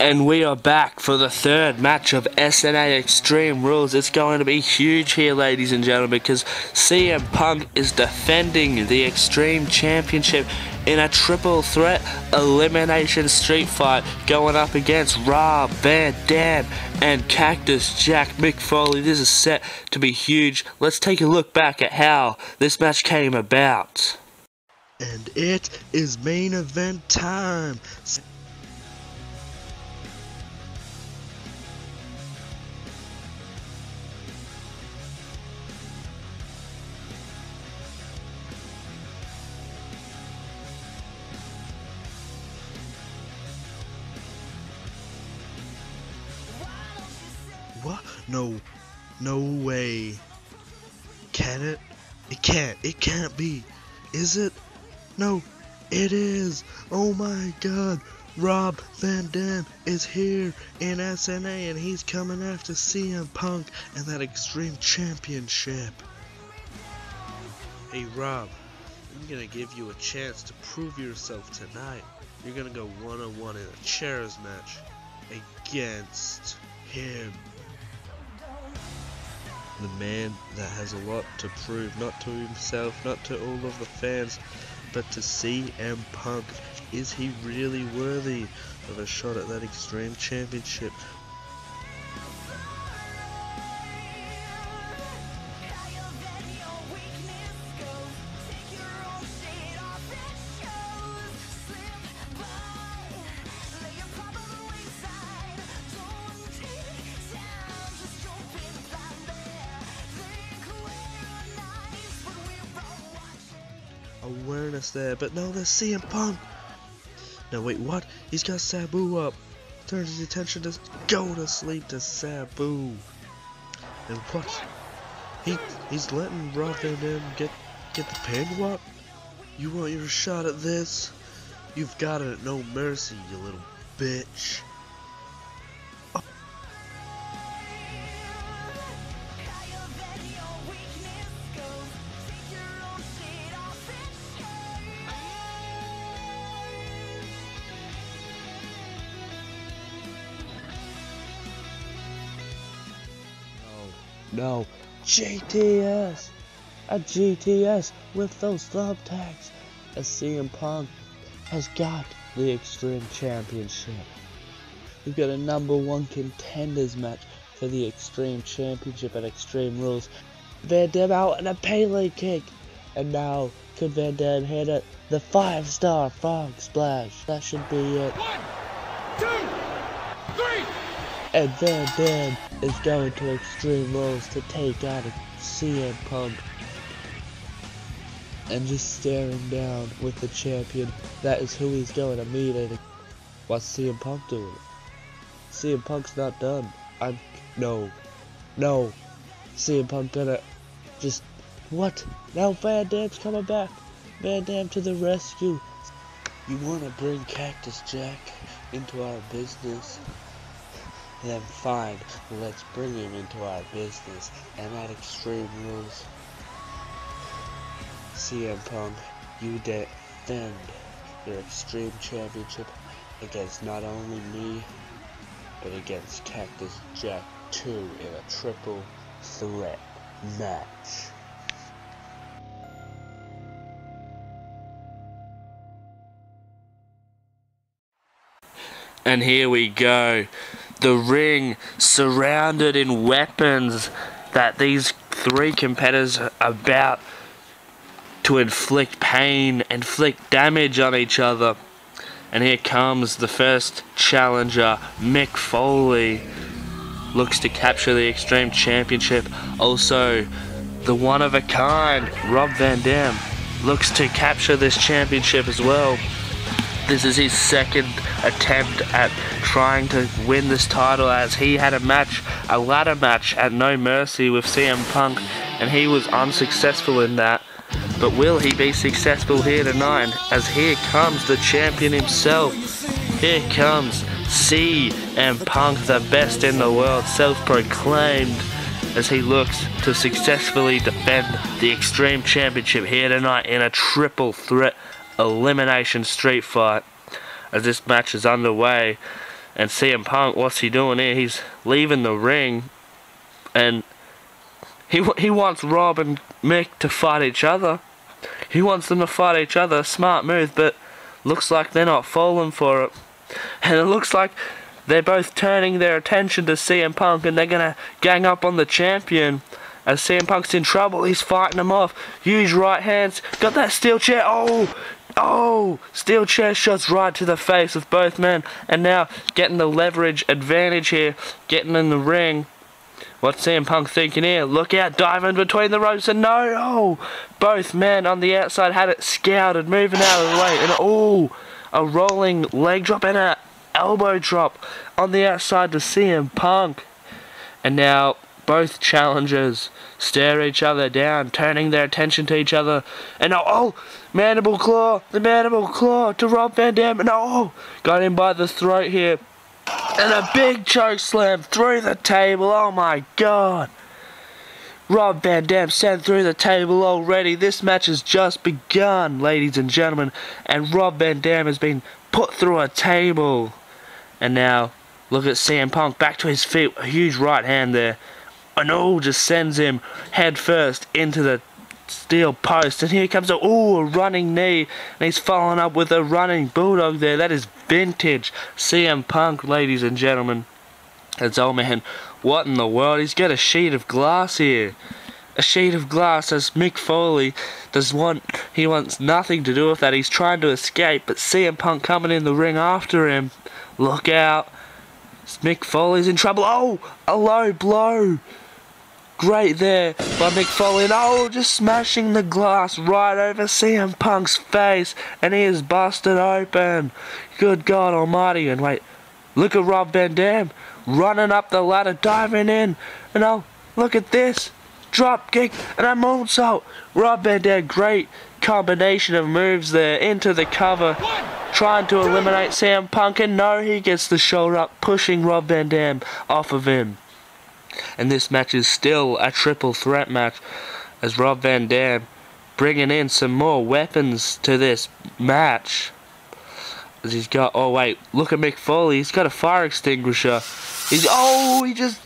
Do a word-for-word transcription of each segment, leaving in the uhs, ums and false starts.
And we are back for the third match of S N A Extreme Rules. It's going to be huge here, ladies and gentlemen, because C M Punk is defending the Extreme Championship in a triple threat elimination street fight, going up against Rob Van Dam and Cactus Jack, Mick Foley. This is set to be huge. Let's take a look back at how this match came about. And it is main event time. What? No, no way. Can it? It can't. It can't be. Is it? No, it is. Oh my God. Rob Van Dam is here in S N A and he's coming after C M Punk and that Extreme Championship. Hey Rob, I'm gonna give you a chance to prove yourself tonight. You're gonna go one on one in a chairs match against him. The man that has a lot to prove, not to himself, not to all of the fans, but to C M Punk. Is he really worthy of a shot at that Extreme Championship? Awareness there, but no, there's C M Punk. No, wait, what? He's got Sabu up. Turns his attention to go to sleep to Sabu. And what? He he's letting Rob Van Dam get get the pin. What? You want your shot at this? You've got it at No Mercy, you little bitch. No, G T S, a G T S with those thumbtacks, as C M Punk has got the Extreme Championship. We've got a number one contenders match for the Extreme Championship at Extreme Rules. Van Dam out in a Pele kick, and now could Van Dam hit it? The five star Frog Splash. That should be it. One, two, three. And Van Dam is going to Extreme Rules to take out a C M Punk. And just staring down with the champion, that is who he's going to meet. And what's C M Punk doing? C M Punk's not done. I'm... No. No. C M Punk gonna... Just... What? Now Van Dam's coming back. Van Dam to the rescue. You wanna bring Cactus Jack into our business? Then fine, let's bring him into our business, and at Extreme Rules, C M Punk, you defend your Extreme Championship against not only me, but against Cactus Jack two in a triple threat match. And here we go. The ring surrounded in weapons that these three competitors are about to inflict pain, inflict damage on each other. And here comes the first challenger, Mick Foley. Looks to capture the Extreme Championship. Also, the one of a kind, Rob Van Dam, looks to capture this championship as well. This is his second attempt at trying to win this title, as he had a match, a ladder match at No Mercy with C M Punk, and he was unsuccessful in that. But will he be successful here tonight? As here comes the champion himself. Here comes C M Punk, the best in the world, self-proclaimed, as he looks to successfully defend the Extreme Championship here tonight in a triple threat elimination street fight. As this match is underway, And C M Punk, what's he doing here? He's leaving the ring, and he he wants Rob and Mick to fight each other. He wants them to fight each other. Smart move, but looks like they're not falling for it. And it looks like they're both turning their attention to C M Punk, and they're gonna gang up on the champion. As C M Punk's in trouble, he's fighting him off. Huge right hands. Got that steel chair. Oh! Oh! Steel chair shots right to the face of both men. And now, getting the leverage advantage here. Getting in the ring. What's C M Punk thinking here? Look out. Dive in between the ropes. And no! Oh! Both men on the outside had it scouted. Moving out of the way. And oh! A rolling leg drop and an elbow drop on the outside to C M Punk. And now, both challengers stare each other down, turning their attention to each other. And oh, oh, mandible claw, the mandible claw to Rob Van Dam. And oh, got him by the throat here. And a big choke slam through the table. Oh my God. Rob Van Dam sent through the table already. This match has just begun, ladies and gentlemen. And Rob Van Dam has been put through a table. And now, look at C M Punk back to his feet. A huge right hand there. And oh, just sends him head first into the steel post. And here comes a, ooh, a running knee. And he's following up with a running bulldog there. That is vintage C M Punk, ladies and gentlemen. It's, oh man, what in the world? He's got a sheet of glass here. A sheet of glass, as Mick Foley does want, he wants nothing to do with that. He's trying to escape, but C M Punk coming in the ring after him. Look out. Mick Foley's in trouble. Oh, a low blow. Great there by Mick Foley. And oh, just smashing the glass right over C M Punk's face. And he is busted open. Good God almighty. And wait, look at Rob Van Dam running up the ladder, diving in. And oh, look at this. Drop kick and a moonsault. Rob Van Dam, great combination of moves there into the cover. Trying to eliminate C M Punk, and no, he gets the shoulder up, pushing Rob Van Dam off of him. And this match is still a triple threat match, as Rob Van Dam bringing in some more weapons to this match. As he's got, oh wait, look at Mick Foley, he's got a fire extinguisher. He's, oh, he just,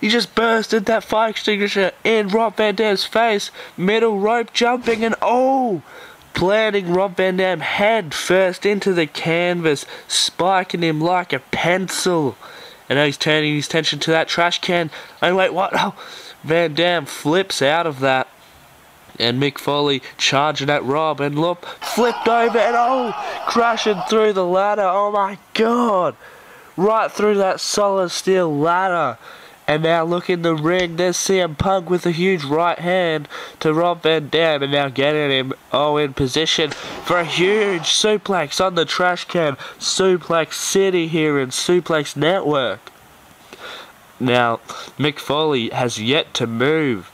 he just bursted that fire extinguisher in Rob Van Dam's face. Middle rope jumping, and oh, planting Rob Van Dam head first into the canvas, spiking him like a pencil. And now he's turning his attention to that trash can. Oh wait, what? Oh, Van Dam flips out of that. And Mick Foley charging at Rob, and look, flipped over, and oh, crashing through the ladder. Oh my God. Right through that solid steel ladder. And now look in the ring, there's C M Punk with a huge right hand to Rob Van Dam, and now getting him, oh, in position for a huge suplex on the trash can. Suplex City here in Suplex Network. Now, Mick Foley has yet to move.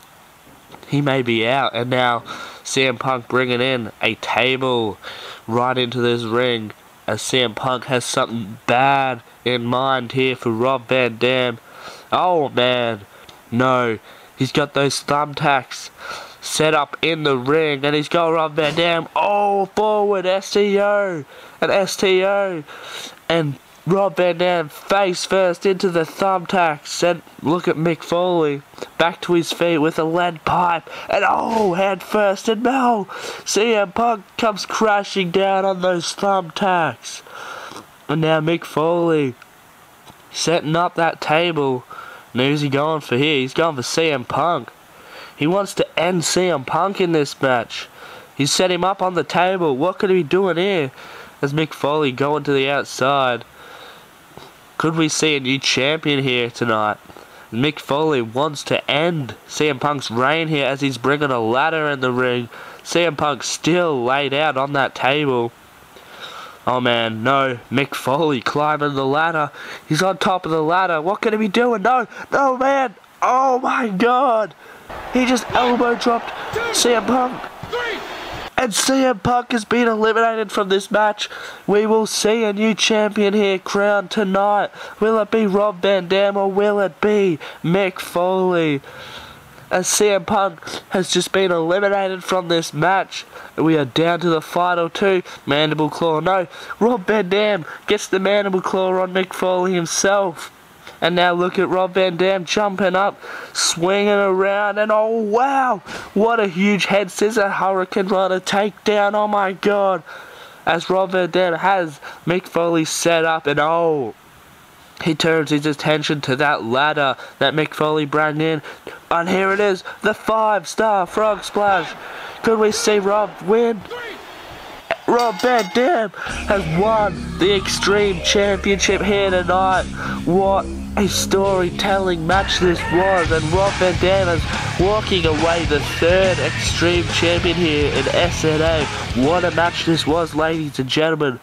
He may be out, and now C M Punk bringing in a table right into this ring, as C M Punk has something bad in mind here for Rob Van Dam. Oh man, no, he's got those thumbtacks set up in the ring, and he's got Rob Van Dam. Oh, forward S T O, an S T O, and Rob Van Dam face first into the thumbtacks. And look at Mick Foley, back to his feet with a lead pipe, and oh, head first, and no, C M Punk comes crashing down on those thumbtacks. And now Mick Foley setting up that table. And who's he going for here? He's going for C M Punk. He wants to end C M Punk in this match. He's set him up on the table. What could he be doing here? As Mick Foley going to the outside. Could we see a new champion here tonight? Mick Foley wants to end C M Punk's reign here, as he's bringing a ladder in the ring. C M Punk still laid out on that table. Oh man, no, Mick Foley climbing the ladder. He's on top of the ladder. What could he be doing? No, no man. Oh my God. He just elbow dropped C M Punk. And C M Punk has been eliminated from this match. We will see a new champion here crowned tonight. Will it be Rob Van Dam, or will it be Mick Foley? as C M Punk has just been eliminated from this match. We are down to the final two. Mandible Claw, no. Rob Van Dam gets the Mandible Claw on Mick Foley himself. And now look at Rob Van Dam jumping up, swinging around, and oh wow, what a huge head scissor Hurricane Runner takedown, oh my god. As Rob Van Dam has Mick Foley set up, and oh, he turns his attention to that ladder that Mick Foley brought in. And here it is, the five star Frog Splash. Could we see Rob win? Rob Van Dam has won the Extreme Championship here tonight. What a storytelling match this was, and Rob Van Dam is walking away the third Extreme Champion here in S N A. What a match this was, ladies and gentlemen.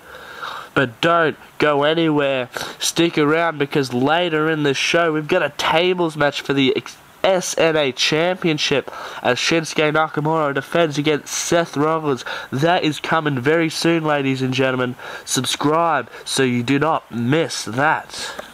But don't go anywhere. Stick around, because later in the show we've got a tables match for the S N A Championship as Shinsuke Nakamura defends against Seth Rollins. That is coming very soon, ladies and gentlemen. Subscribe so you do not miss that.